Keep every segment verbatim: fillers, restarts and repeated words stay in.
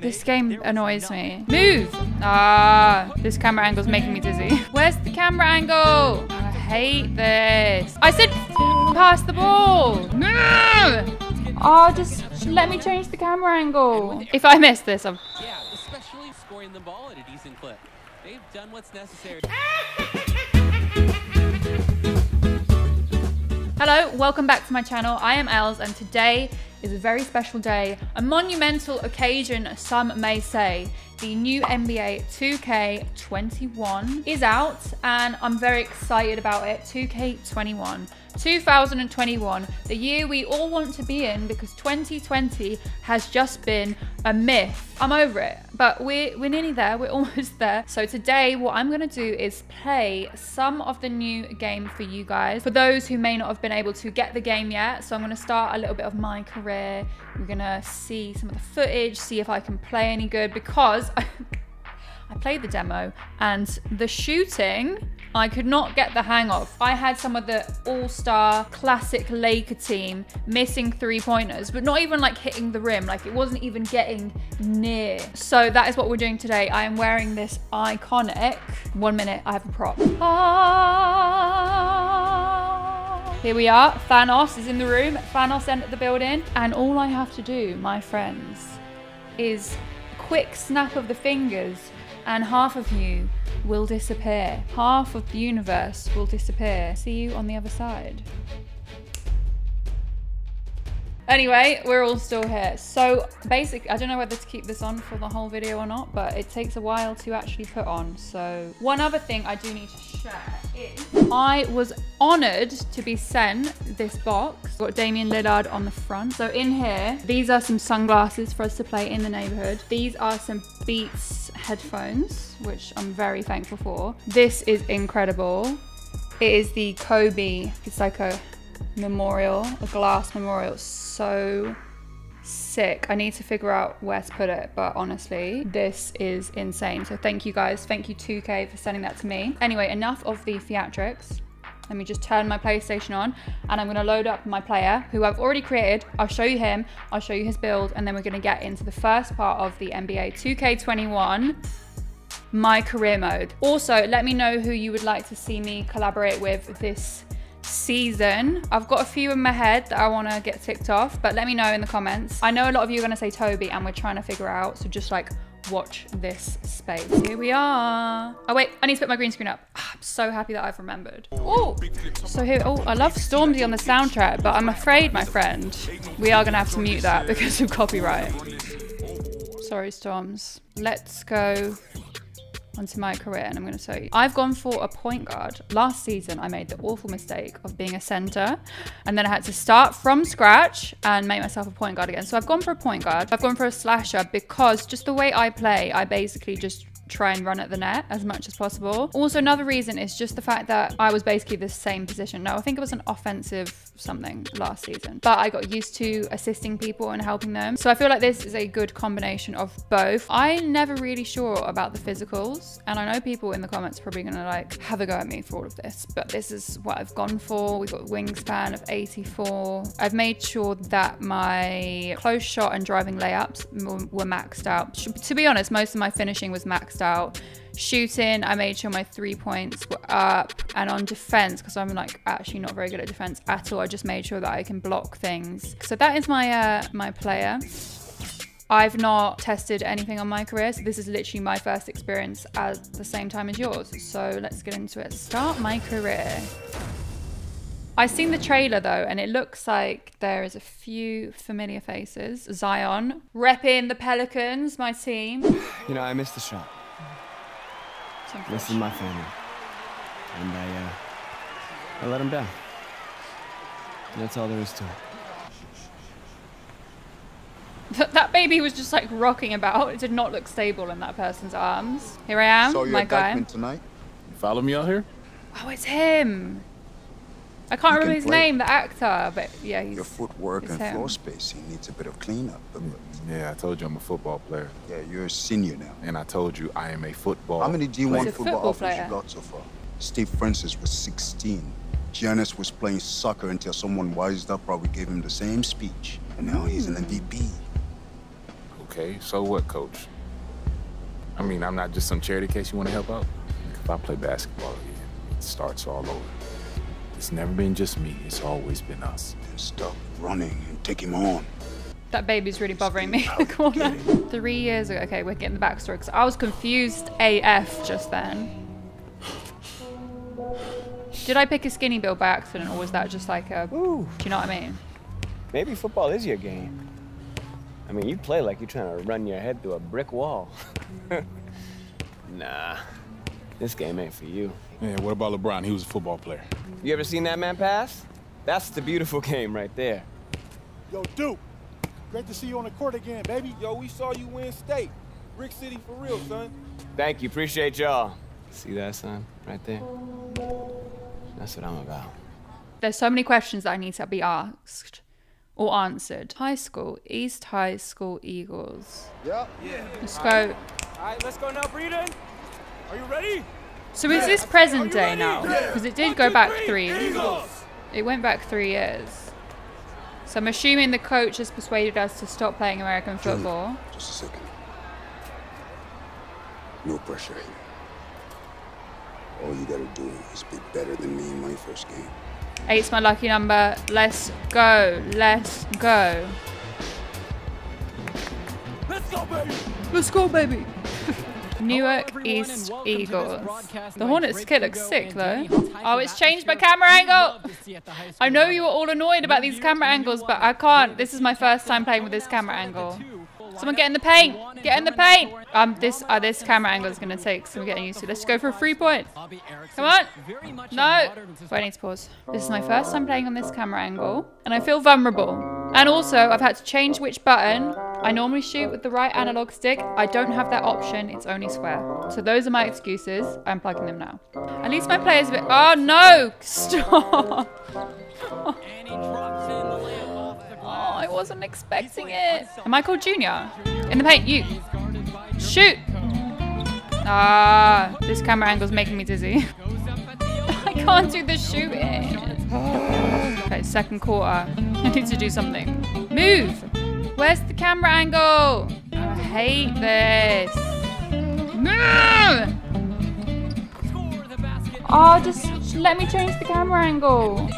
This game annoys me. Move! Ah, this camera angle's making me dizzy. Where's the camera angle? I hate this. I said pass the ball. Move! Oh, just let me change the camera angle. If I miss this, I'm... Yeah, especially scoring the ball at a decent clip. They've done what's necessary. Hello, welcome back to my channel. I am Els, and today is a very special day, a monumental occasion, some may say. The new N B A two K twenty-one is out, and I'm very excited about it. two K twenty-one, two thousand twenty-one, the year we all want to be in, because twenty twenty has just been a myth. I'm over it, but we're, we're nearly there, we're almost there. So today, what I'm gonna do is play some of the new game for you guys, for those who may not have been able to get the game yet. So I'm gonna start a little bit of My Career. We're gonna see some of the footage, see if I can play any good, because I played the demo and the shooting, I could not get the hang of. I had some of the all-star classic Laker team missing three-pointers, but not even like hitting the rim, like it wasn't even getting near. So that is what we're doing today. I am wearing this iconic, one minute, I have a prop. Ah, here we are, Thanos is in the room, Thanos entered the building, and all I have to do, my friends, is quick snap of the fingers, and half of you will disappear. Half of the universe will disappear. See you on the other side. Anyway, we're all still here. So basically, I don't know whether to keep this on for the whole video or not, but it takes a while to actually put on. So one other thing I do need to share is I was honored to be sent this box. Got Damien Lillard on the front. So in here, these are some sunglasses for us to play in the neighborhood. These are some Beats headphones, which I'm very thankful for. This is incredible. It is the Kobe Psycho memorial, a glass memorial, so sick. I need to figure out where to put it, but honestly, this is insane. So thank you guys, thank you two K for sending that to me. Anyway, enough of the theatrics. Let me just turn my PlayStation on, and I'm gonna load up my player, who I've already created. I'll show you him, I'll show you his build, and then we're gonna get into the first part of the N B A two K twenty-one. My Career mode. Also, let me know who you would like to see me collaborate with this season. I've got a few in my head that I want to get ticked off, but let me know in the comments. I know a lot of you are going to say Toby, and we're trying to figure out, so just like watch this space. Here we are. Oh wait, I need to put my green screen up. I'm so happy that I've remembered. Oh, so here, oh, I love Stormzy on the soundtrack, but I'm afraid, my friend, we are going to have to mute that because of copyright. Sorry, Storms. Let's go onto My Career, and I'm going to tell you. I've gone for a point guard. Last season, I made the awful mistake of being a center, and then I had to start from scratch and make myself a point guard again. So I've gone for a point guard. I've gone for a slasher because just the way I play, I basically just try and run at the net as much as possible. Also, another reason is just the fact that I was basically the same position. Now, I think it was an offensive something last season, but I got used to assisting people and helping them. So I feel like this is a good combination of both. I'm never really sure about the physicals, and I know people in the comments are probably gonna like have a go at me for all of this, but this is what I've gone for. We've got a wingspan of eighty-four. I've made sure that my close shot and driving layups were maxed out. To be honest, most of my finishing was maxed out. out shooting, I made sure my three points were up, and on defense, because I'm like actually not very good at defense at all, I just made sure that I can block things. So that is my uh my player. I've not tested anything on My Career, so this is literally my first experience at the same time as yours, so let's get into it. Start My Career. I've seen the trailer though, and it looks like there is a few familiar faces. Zion repping the Pelicans, my team. You know, I missed the shot. This is my family, and I, uh, I let them down. That's all there is to it. That baby was just like rocking about. It did not look stable in that person's arms. Here I am, saw your my guy. Tonight. You follow me out here? Oh, it's him. I can't you remember can his play. name, the actor, but yeah, he's. Your footwork and him. floor spacing needs a bit of cleanup. But yeah, I told you I'm a football player. Yeah, you're a senior now. And I told you I am a football. How many D one football, football offers you got so far? Steve Francis was sixteen. Giannis was playing soccer until someone wised up, probably gave him the same speech. And now mm. he's an M V P. Okay, so what, coach? I mean, I'm not just some charity case you want to help out. If I play basketball again, it starts all over. It's never been just me. It's always been us. Stop running and take him on. That baby's really bothering me in the corner. Three years ago. Okay, we're getting the backstory because I was confused A F just then. Did I pick a skinny build by accident, or was that just like a... Ooh. Do you know what I mean? Maybe football is your game. I mean, you play like you're trying to run your head through a brick wall. Nah, this game ain't for you. Yeah, what about LeBron? He was a football player. You ever seen that man pass? That's the beautiful game right there. Yo, Duke, great to see you on the court again, baby. Yo, we saw you win state. Brick City for real, son. Thank you, appreciate y'all. See that, son? Right there. That's what I'm about. There's so many questions that I need to be asked or answered. High school, East High School Eagles. Yep. Yeah. Let's go. All right, All right let's go now, Breeden. Are you ready? So yeah. Is this present day ready? Now? Because yeah. It did One, go two, back three. Eagles. It went back three years. So I'm assuming the coach has persuaded us to stop playing American football. Just a second. No pressure here. All you gotta do is be better than me in my first game. Eight's my lucky number. Let's go. Let's go. Let's go, baby. Let's go, baby. Newark East Eagles. The Hornets kid looks sick though. Oh, it's changed my camera angle. I know you were all annoyed about these camera angles, but I can't. This is my first time playing with this camera angle. Someone get in the paint! Get in the paint! Um, this uh, this camera angle is going to take some getting used to. Let's go for a free point. Come on! No! Wait, I need to pause. This is my first time playing on this camera angle, and I feel vulnerable. And also, I've had to change which button. I normally shoot with the right analog stick. I don't have that option. It's only square. So those are my excuses. I'm plugging them now. At least my players... Oh, no! Stop! Oh, I wasn't expecting it. Am I called Junior? In the paint, you. Shoot. Ah, this camera angle's making me dizzy. I can't do the shooting. Okay, second quarter. I need to do something. Move. Where's the camera angle? I hate this. Move. Oh, just let me change the camera angle.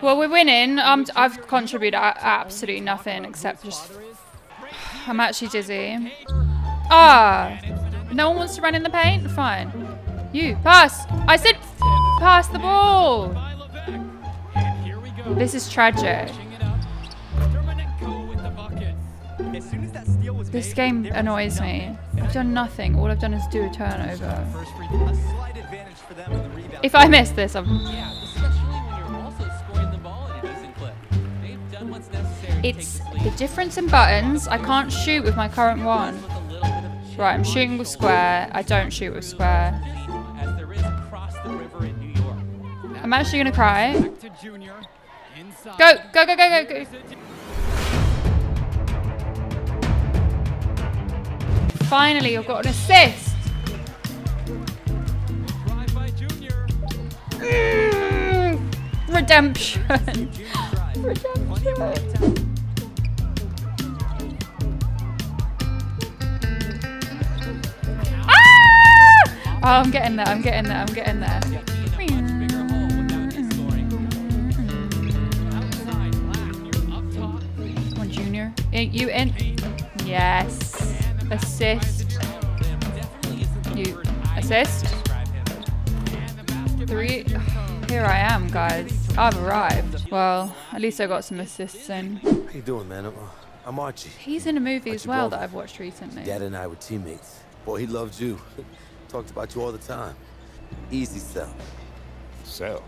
Well, we're winning. Um, I've contributed absolutely nothing except just... I'm actually dizzy. Ah! No one wants to run in the paint? Fine. You, pass! I said pass the ball! This is tragic. This game annoys me. I've done nothing. All I've done is do a turnover. If I miss this, I'm... It's the difference in buttons. I can't shoot with my current one. Right, I'm shooting with square. I don't shoot with square. I'm actually gonna cry. Go, go, go, go, go, go. Finally, I've got an assist. Mm, redemption. Redemption. Oh, I'm getting there, I'm getting there, I'm getting there. Come on, Junior. You in? Yes. Assist. You assist. Three. Here I am, guys. I've arrived. Well, at least I got some assists in. How you doing, man? I'm Archie. He's in a movie Archie as well brother. That I've watched recently. Dad and I were teammates. Boy, he loved you. Talked about you all the time. Easy sell. Sell?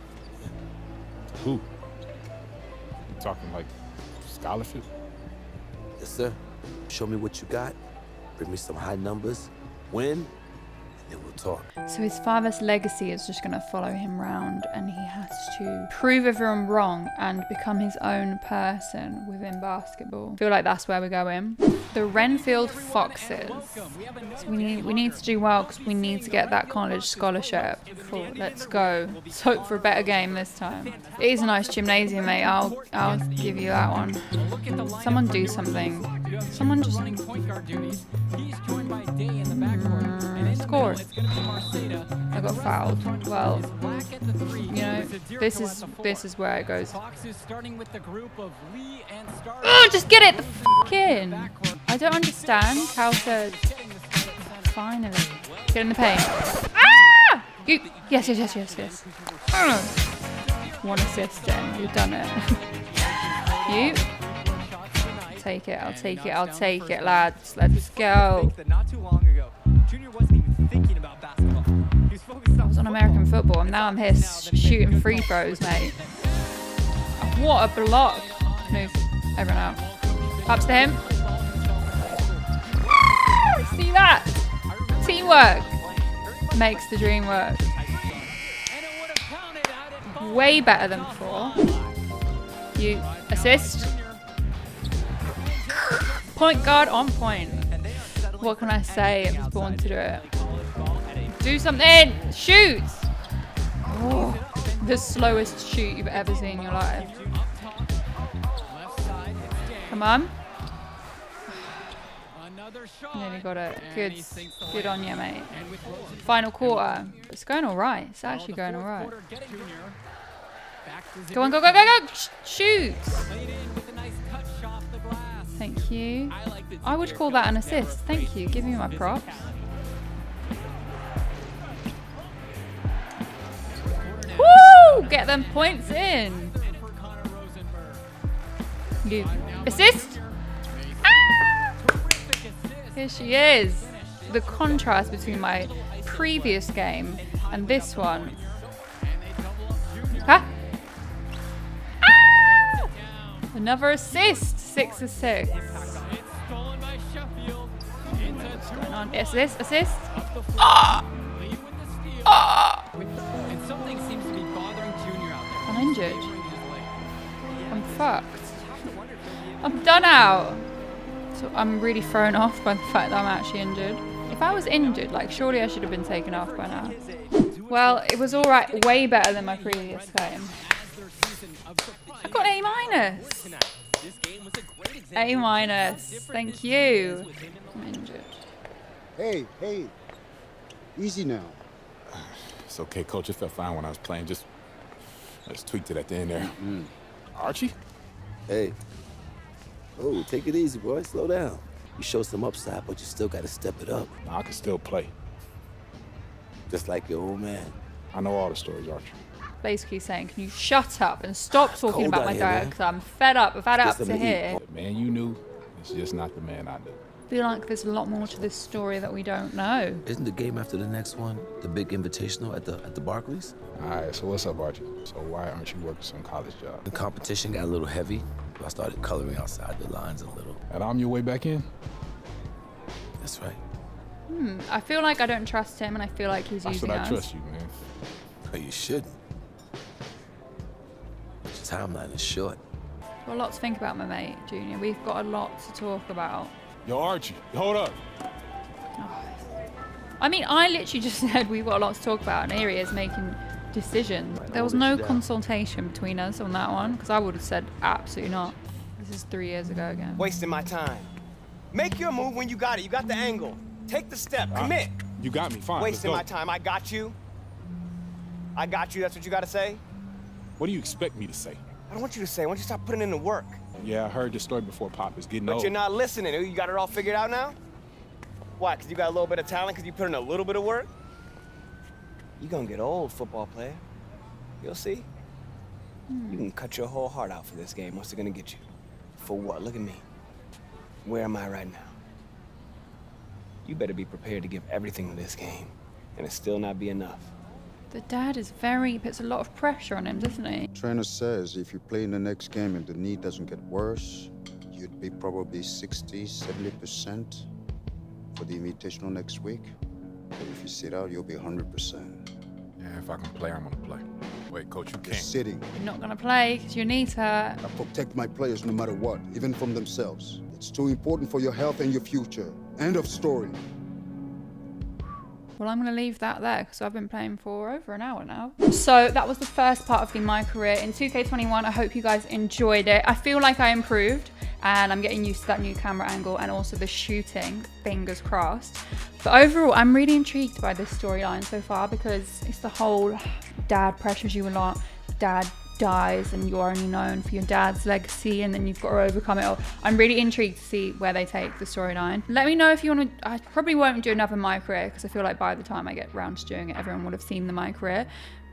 Who? You talking like scholarship? Yes, sir. Show me what you got. Bring me some high numbers. Win, and then we'll talk. So his father's legacy is just going to follow him round, and he has to prove everyone wrong and become his own person within basketball. I feel like that's where we're going. The Renfield Foxes. So we need we need to do well because we need to get that college scholarship. Cool, let's go. Let's hope for a better game this time. It is a nice gymnasium, mate. I'll I'll give you that one. Someone do something. Someone just running point guard duties. He's joined by Day in the backcourt. And in score. Middle, it's going to be Marceta. I got fouled. Well, you know, this is this is where it goes. Is starting with the group of Lee and Star. Oh, just get it. The fucking. I don't understand how to. Finally, get in the paint. Ah! You. Yes, yes, yes, yes, yes. Mm. One assist, then you've done it. You. Take it, I'll take it, I'll take it, lads. Let's go. I was on American football and now I'm here shooting free throws, mate. What a block. Move everyone out. Pass to him. See that? Teamwork makes the dream work. Way better than before. You assist. Point guard on point. What can I say? I was born to do it. Do something! Shoot! Oh, the slowest shoot you've ever seen in your life. Come on. Nearly got it. Good. Good on you, mate. Final quarter. It's going alright. It's actually going alright. Go on, go, go, go, go! Shoot! Thank you. I would call that an assist. Thank you. Give me my props. Woo! Get them points in. You assist. Ah! Here she is. The contrast between my previous game and this one. Huh? Ah! Another assist. Six is six. What's going on? Assist, assist. Ah! Ah! I'm injured. I'm fucked. I'm done out. So I'm really thrown off by the fact that I'm actually injured. If I was injured, like, surely I should have been taken off by now. Well, it was alright. Way better than my previous game. I got an A minus. A minus. Thank you. I'm injured. Hey, hey. Easy now. It's okay, coach. It felt fine when I was playing. Just, I just tweaked it at the end there. Mm. Archie? Hey. Oh, take it easy, boy. Slow down. You show some upside, but you still got to step it up. Nah, I can still play. Just like your old man. I know all the stories, Archie. Basically saying, can you shut up and stop talking about my diet? Because I'm fed up. I've had it up to here. The man you knew is just not the man I knew. I feel like there's a lot more to this story that we don't know. Isn't the game after the next one the big invitational at the at the Barclays? All right, so what's up, Archie? So why aren't you working some college job? The competition got a little heavy. I started coloring outside the lines a little. And I'm your way back in? That's right. Hmm. I feel like I don't trust him, and I feel like he's using us. Why should I trust you, man? No, you shouldn't. Timeline is short. Got a lot to think about, my mate, Junior. We've got a lot to talk about. Yo, Archie, hold up. Oh. I mean, I literally just said we've got a lot to talk about, and here he is making decisions. Right, there was no consultation down. Between us on that one, because I would have said absolutely not. This is three years ago again. Wasting my time. Make your move when you got it. You got the angle. Take the step. Right. Commit. You got me. Fine. Wasting my time. I got you. I got you. That's what you got to say? What do you expect me to say? I don't want you to say. Why don't you stop putting in the work? Yeah, I heard your story before, Pop. It's getting but old. But you're not listening. You got it all figured out now? Why? Because you got a little bit of talent because you put in a little bit of work? You're going to get old, football player. You'll see. Hmm. You can cut your whole heart out for this game. What's it going to get you? For what? Look at me. Where am I right now? You better be prepared to give everything to this game, and it still not be enough. The dad is very, puts a lot of pressure on him, doesn't he? Trainer says if you play in the next game and the knee doesn't get worse, you'd be probably sixty, seventy percent for the invitational next week. But if you sit out, you'll be one hundred percent. Yeah, if I can play, I'm gonna play. Wait, coach, you can't. You're sitting. You're not gonna play because your knee's hurt. I protect my players no matter what, even from themselves. It's too important for your health and your future. End of story. Well, I'm going to leave that there because I've been playing for over an hour now. So that was the first part of the My Career in two K twenty-one. I hope you guys enjoyed it. I feel like I improved. and I'm getting used to that new camera angle and also the shooting, fingers crossed. But overall, I'm really intrigued by this storyline so far, because it's the whole dad pressures you a lot, dad dies and you're only known for your dad's legacy, and then you've got to overcome it all. I'm really intrigued to see where they take the storyline. Let me know if you want to. I probably won't do another My Career, because I feel like by the time I get round to doing it, everyone would have seen the My Career.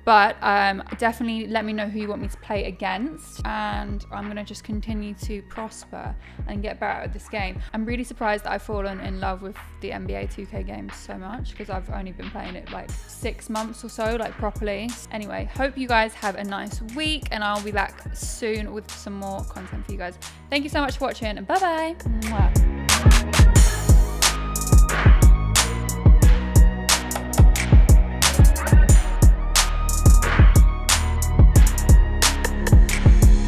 But um, definitely let me know who you want me to play against, and I'm going to just continue to prosper and get better at this game. I'm really surprised that I've fallen in love with the N B A two K game so much, because I've only been playing it like six months or so, like properly. Anyway, hope you guys have a nice week, and I'll be back soon with some more content for you guys. Thank you so much for watching, and bye-bye.